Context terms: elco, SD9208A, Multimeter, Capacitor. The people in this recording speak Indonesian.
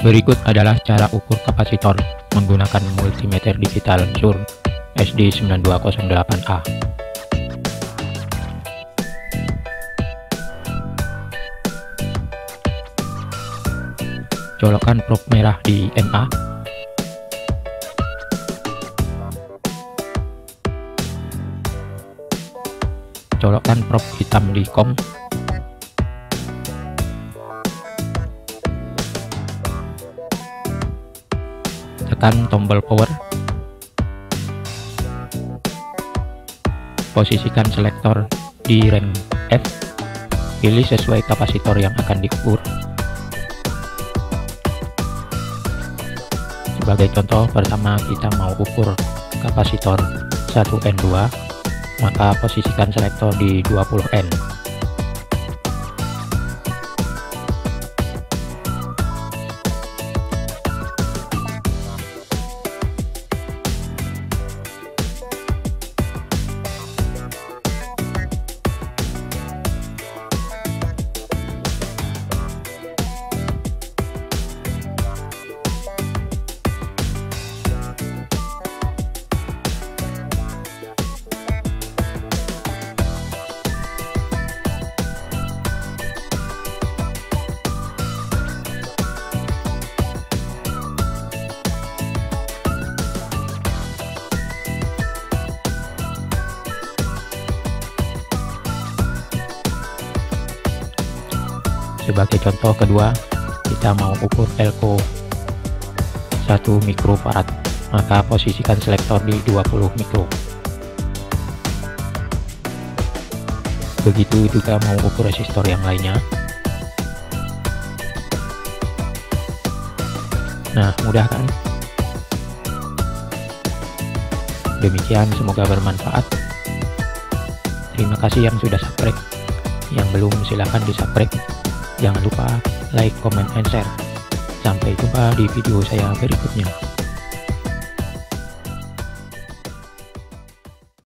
Berikut adalah cara ukur kapasitor menggunakan multimeter digital Shure SD9208A. Colokkan probe merah di MA. Colokkan probe hitam di COM. Tekan tombol power. Posisikan selektor di rem F. Pilih sesuai kapasitor yang akan diukur. Sebagai contoh, pertama kita mau ukur kapasitor 1N2, maka posisikan selektor di 20N. Sebagai contoh kedua, kita mau ukur elko 1 mikrofarad, maka posisikan selektor di 20 mikro. Begitu juga mau ukur resistor yang lainnya. Nah, mudah kan? Demikian, semoga bermanfaat. Terima kasih yang sudah subscribe. Yang belum silahkan di-subscribe. Jangan lupa like, comment, and share. Sampai jumpa di video saya berikutnya.